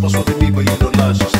Paso de mí, voy a ir a los lazos.